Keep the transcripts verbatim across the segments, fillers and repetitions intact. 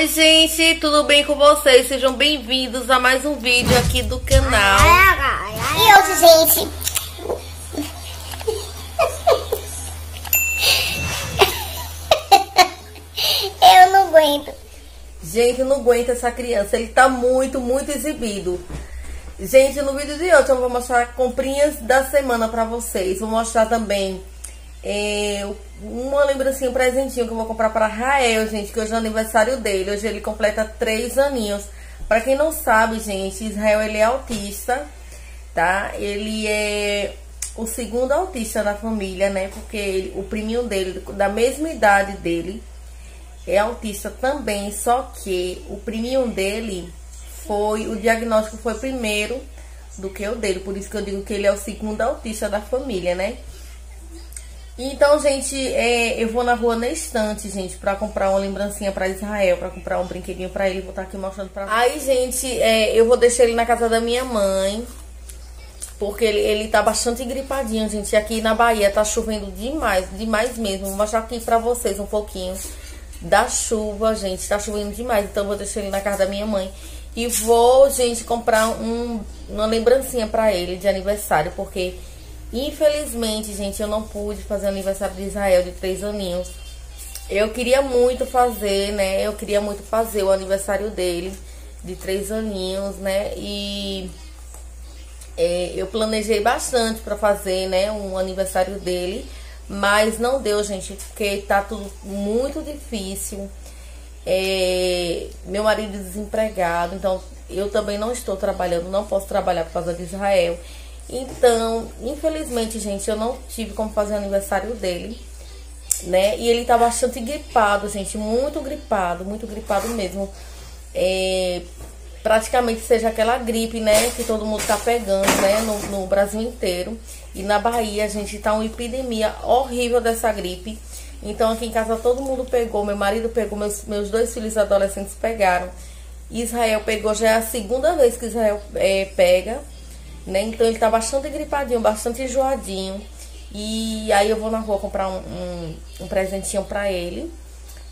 Oi gente, tudo bem com vocês? Sejam bem-vindos a mais um vídeo aqui do canal. E hoje, gente, eu não aguento. Gente, eu não aguento essa criança, ele tá muito, muito exibido. Gente, no vídeo de hoje eu vou mostrar comprinhas da semana pra vocês. Vou mostrar também é, uma lembrancinha, um presentinho que eu vou comprar pra Rael, gente, que hoje é o aniversário dele. Hoje ele completa três aninhos. Pra quem não sabe, gente, Israel, ele é autista, tá? Ele é o segundo autista da família, né? Porque ele, o priminho dele, da mesma idade dele, é autista também. Só que o priminho dele... Foi, o diagnóstico foi primeiro do que o dele, por isso que eu digo que ele é o segundo autista da família, né? Então, gente, é, eu vou na rua na estante, gente, pra comprar uma lembrancinha pra Israel, pra comprar um brinquedinho pra ele, vou estar aqui mostrando pra vocês. Aí, gente, é, eu vou deixar ele na casa da minha mãe, porque ele, ele tá bastante gripadinho, gente. Aqui na Bahia tá chovendo demais, demais mesmo. Vou mostrar aqui pra vocês um pouquinho da chuva, gente. Tá chovendo demais, então eu vou deixar ele na casa da minha mãe. E vou, gente, comprar um, uma lembrancinha pra ele de aniversário. Porque, infelizmente, gente, eu não pude fazer aniversário de Israel de três aninhos. Eu queria muito fazer, né? Eu queria muito fazer o aniversário dele de três aninhos, né? E é, eu planejei bastante pra fazer, né? Um aniversário dele. Mas não deu, gente, porque tá tudo muito difícil. É, meu marido é desempregado, então eu também não estou trabalhando, não posso trabalhar por causa de Israel. Então, infelizmente, gente, eu não tive como fazer o aniversário dele, né? E ele tá bastante gripado, gente, muito gripado, muito gripado mesmo. É, praticamente seja aquela gripe, né, que todo mundo tá pegando, né, no, no Brasil inteiro. E na Bahia, gente, tá uma epidemia horrível dessa gripe. Então aqui em casa todo mundo pegou, meu marido pegou, meus, meus dois filhos adolescentes pegaram. Israel pegou, já é a segunda vez que Israel é, pega, né? Então ele tá bastante gripadinho, bastante enjoadinho. E aí eu vou na rua comprar um, um, um presentinho pra ele.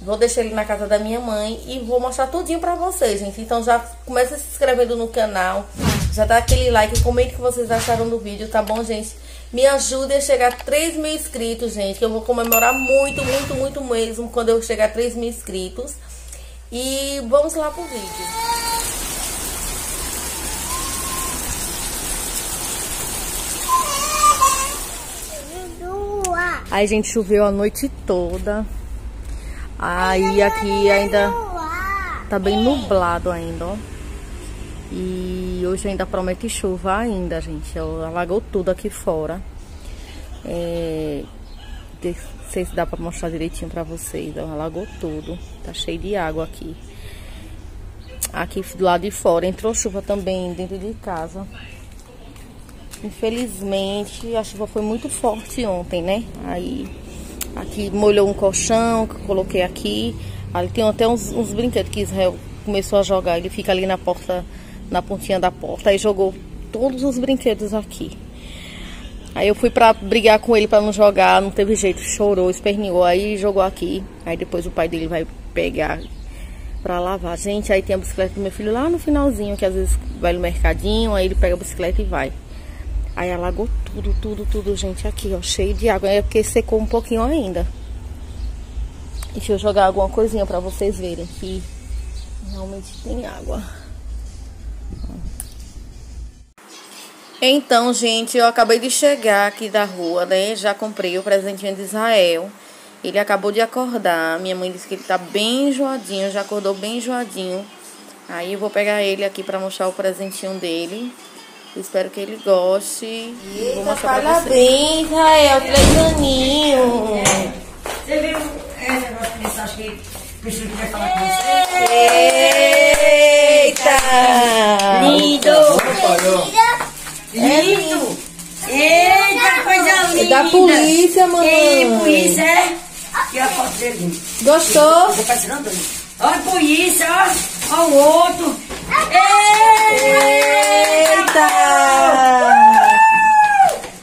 Vou deixar ele na casa da minha mãe e vou mostrar tudinho pra vocês, gente. Então já começa se inscrevendo no canal, já dá aquele like, comenta o que vocês acharam do vídeo, tá bom, gente? Me ajudem a chegar a três mil inscritos, gente, que eu vou comemorar muito, muito, muito mesmo quando eu chegar a três mil inscritos. E vamos lá pro vídeo. Aí, gente, choveu a noite toda. Aí aqui ainda tá bem nublado ainda, ó. E hoje ainda promete chuva ainda, gente. Alagou tudo aqui fora. É... Não sei se dá pra mostrar direitinho pra vocês. Alagou tudo. Tá cheio de água aqui. Aqui do lado de fora. Entrou chuva também dentro de casa. Infelizmente, a chuva foi muito forte ontem, né? Aí aqui molhou um colchão que eu coloquei aqui. Ali tem até uns, uns brinquedos que Israel começou a jogar. Ele fica ali na porta... na pontinha da porta, aí jogou todos os brinquedos aqui. Aí eu fui pra brigar com ele pra não jogar, não teve jeito, chorou, esperneou, aí jogou aqui. Aí depois o pai dele vai pegar pra lavar. Gente, aí tem a bicicleta do meu filho lá no finalzinho, que às vezes vai no mercadinho, aí ele pega a bicicleta e vai. Aí alagou tudo, tudo, tudo, gente, aqui, ó, cheio de água. É porque secou um pouquinho ainda. Deixa eu jogar alguma coisinha pra vocês verem que realmente tem água. Então, gente, eu acabei de chegar aqui da rua, né? Já comprei o presentinho de Israel. Ele acabou de acordar. Minha mãe disse que ele tá bem enjoadinho, já acordou bem enjoadinho. Aí eu vou pegar ele aqui pra mostrar o presentinho dele. Espero que ele goste. E vou mostrar pra vocês. Parabéns, Israel, três aninhos. Você viu? É, acho que o Cristiano quer falar com você. Eita! Lindo! Lindo! Eita, coisa linda! É da polícia, mamãe! É, polícia, é? Aqui a foto dele. Gostou? Vou passando. Olha a polícia, ó! Olha o outro! Eita!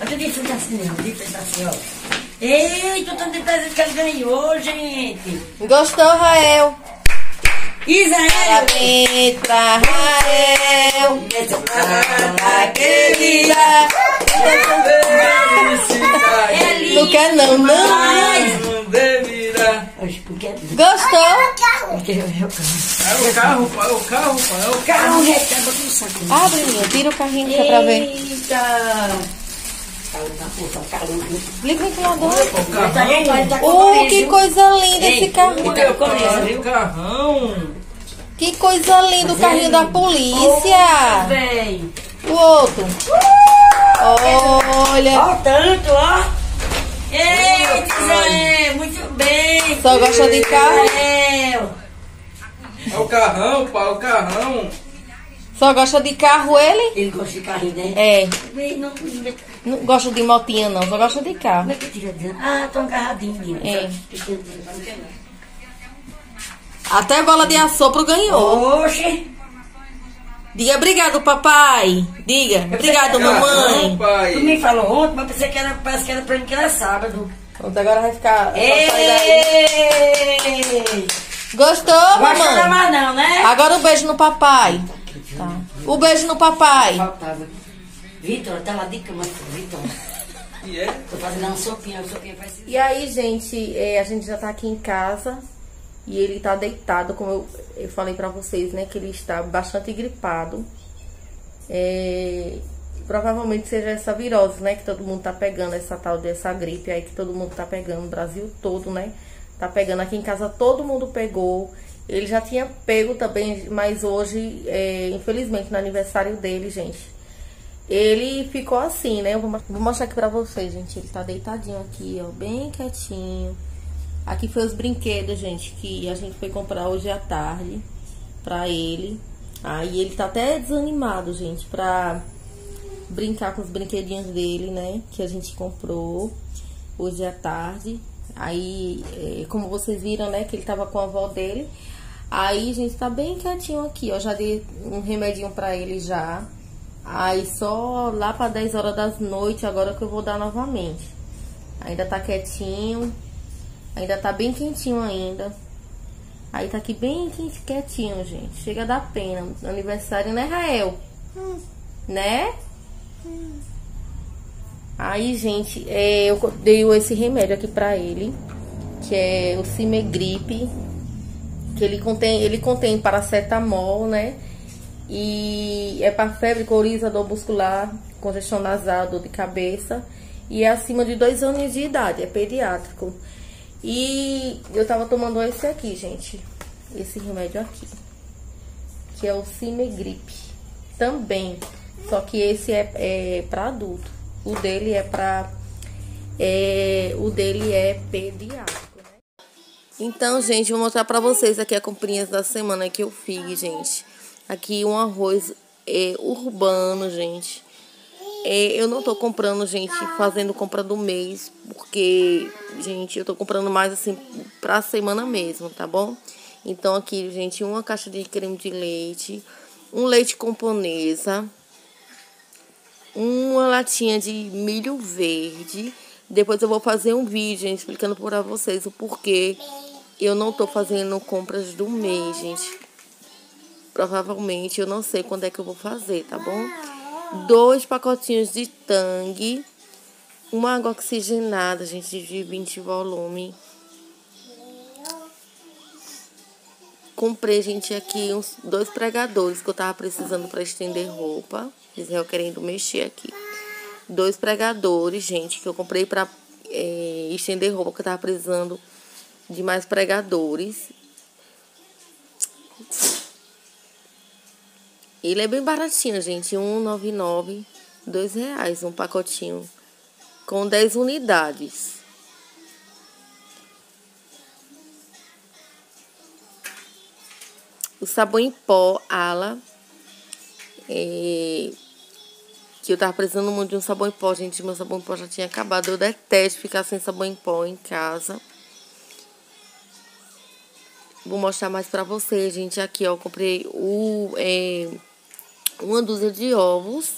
Olha o que assim, ó. Eita, assim, ó. Eita, o tanto de presente que ele ganhou, gente! Gostou, Rael? Israel. Parabéns pra Rael, naquele dia. Não quer não, não. Gostou? É o carro, pai, é o carro, pai, é o carro. Abre, meu, tira o carrinho que é pra ver. Eita! Liga o ventilador. Oh, que coisa linda esse carrinho. Olha o carrão. Que coisa linda o carrinho da polícia. O outro. Olha. Olha o tanto, ó. Ei, muito bem. Só gosta de carro? É o carrão, pá, o carrão. Só gosta de carro ele? Ele gosta de carro, né? É. Não, não, não gosta de motinha, não. Só gosta de carro. Como é que tira? Ah, tô agarradinho. É. Até bola de assopro ganhou. Oxi. Diga obrigado, papai. Diga. Obrigado, mamãe. Papai. Tu me falou ontem, mas pensei que era, parece que era pra mim que era sábado. Ontem agora vai ficar... Gostou, mamãe? Não gosta mais não, né? Agora um beijo no papai. Tá. O beijo no papai. Vitor, tá lá de cama, Vitor. Tô fazendo uma sopinha, uma sopinha faz. E aí, gente, é, a gente já tá aqui em casa e ele tá deitado, como eu, eu falei pra vocês, né? Que ele está bastante gripado. É, provavelmente seja essa virose, né? Que todo mundo tá pegando, essa tal dessa gripe aí que todo mundo tá pegando, o Brasil todo, né? Tá pegando. Aqui em casa todo mundo pegou. Ele já tinha pego também, mas hoje, é, infelizmente, no aniversário dele, gente, ele ficou assim, né? Eu vou, vou mostrar aqui pra vocês, gente. Ele tá deitadinho aqui, ó, bem quietinho. Aqui foi os brinquedos, gente, que a gente foi comprar hoje à tarde pra ele. Aí ele tá até desanimado, gente, pra brincar com os brinquedinhos dele, né? Que a gente comprou hoje à tarde. Aí, é, como vocês viram, né, que ele tava com a avó dele. Aí, gente, tá bem quietinho aqui, ó. Já dei um remedinho pra ele já. Aí, só lá pra dez horas da noite, agora que eu vou dar novamente. Ainda tá quietinho. Ainda tá bem quentinho ainda. Aí tá aqui bem quietinho, gente. Chega a dar pena. Aniversário, né, Rael? Hum. Né? Hum. Aí, gente, é, eu dei esse remédio aqui pra ele, que é o Cimegripe. Que ele contém, ele contém paracetamol, né? E é para febre, coriza, dor muscular, congestão nasal, dor de cabeça. E é acima de dois anos de idade, é pediátrico. E eu tava tomando esse aqui, gente. Esse remédio aqui. Que é o Cimegripe. Também. Só que esse é, é pra adulto. O dele é pra... É, o dele é pediátrico, né? Então, gente, vou mostrar pra vocês aqui a comprinha da semana que eu fiz, gente. Aqui um arroz é, urbano, gente. É, eu não tô comprando, gente, fazendo compra do mês. Porque, gente, eu tô comprando mais, assim, pra semana mesmo, tá bom? Então, aqui, gente, uma caixa de creme de leite. Um leite Camponesa. Uma latinha de milho verde. Depois eu vou fazer um vídeo, gente, explicando pra vocês o porquê eu não tô fazendo compras do mês, gente. Provavelmente eu não sei quando é que eu vou fazer, tá bom? Dois pacotinhos de Tangue. Uma água oxigenada, gente, de vinte volume. Comprei, gente, aqui uns dois pregadores que eu tava precisando pra estender roupa. Israel querendo mexer aqui. Dois pregadores, gente, que eu comprei pra é, estender roupa, que eu tava precisando de mais pregadores. Ele é bem baratinho, gente. um real e noventa e nove centavos, dois reais um pacotinho. Com dez unidades. O sabão em pó, ala, é, que eu tava precisando muito de um sabão em pó, gente, meu sabão em pó já tinha acabado, eu detesto ficar sem sabão em pó em casa. Vou mostrar mais pra vocês, gente, aqui, ó, eu comprei o, é, uma dúzia de ovos.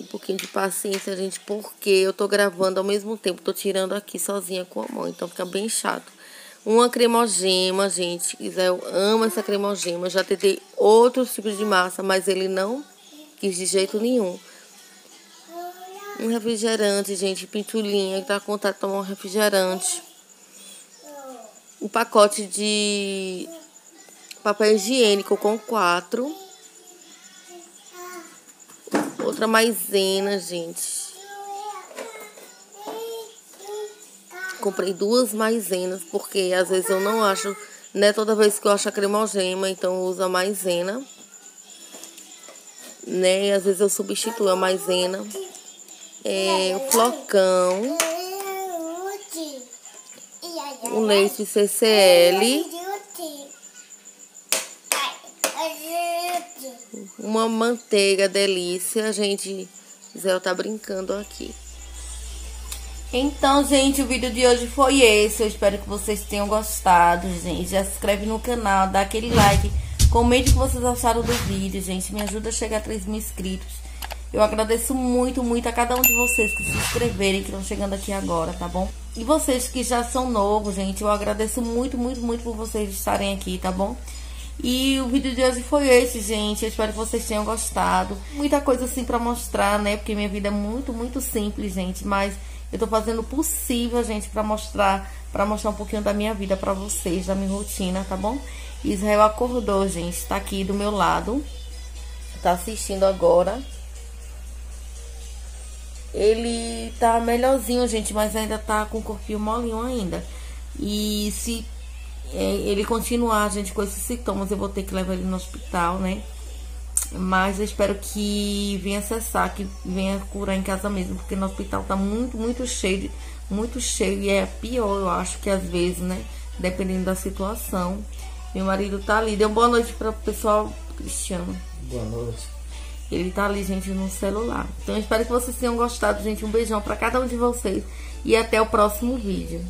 Um pouquinho de paciência, gente, porque eu tô gravando ao mesmo tempo, tô tirando aqui sozinha com a mão, então fica bem chato. Uma cremogema, gente. Israel ama essa cremogema. Já tentei outros tipos de massa, mas ele não quis de jeito nenhum. Um refrigerante, gente. Pintulinha, que tá com vontade de tomar um refrigerante. Um pacote de papel higiênico com quatro. Outra maisena, gente. Comprei duas maizenas, porque às vezes eu não acho, né? Toda vez que eu acho a cremogema, então eu uso a maizena, né? E às vezes eu substituo a maizena. É, o flocão. O leite C C L. Uma manteiga delícia. Gente, Zé tá brincando aqui. Então, gente, o vídeo de hoje foi esse. Eu espero que vocês tenham gostado, gente. Já se inscreve no canal, dá aquele like. Comente o que vocês acharam do vídeo, gente. Me ajuda a chegar a três mil inscritos. Eu agradeço muito, muito a cada um de vocês que se inscreverem, que estão chegando aqui agora, tá bom? E vocês que já são novos, gente, eu agradeço muito, muito, muito por vocês estarem aqui, tá bom? E o vídeo de hoje foi esse, gente. Eu espero que vocês tenham gostado. Muita coisa assim pra mostrar, né? Porque minha vida é muito, muito simples, gente. Mas eu tô fazendo o possível, gente, pra mostrar, pra mostrar um pouquinho da minha vida pra vocês, da minha rotina, tá bom? Israel acordou, gente, tá aqui do meu lado, tá assistindo agora. Ele tá melhorzinho, gente, mas ainda tá com o corpinho molinho ainda. E se ele continuar, gente, com esses sintomas, eu vou ter que levar ele no hospital, né? Mas eu espero que venha cessar, que venha curar em casa mesmo, porque no hospital tá muito, muito cheio, muito cheio, e é pior, eu acho, que às vezes, né, dependendo da situação. Meu marido tá ali, deu boa noite para o pessoal, Cristiano. Boa noite. Ele tá ali, gente, no celular. Então eu espero que vocês tenham gostado, gente, um beijão para cada um de vocês e até o próximo vídeo.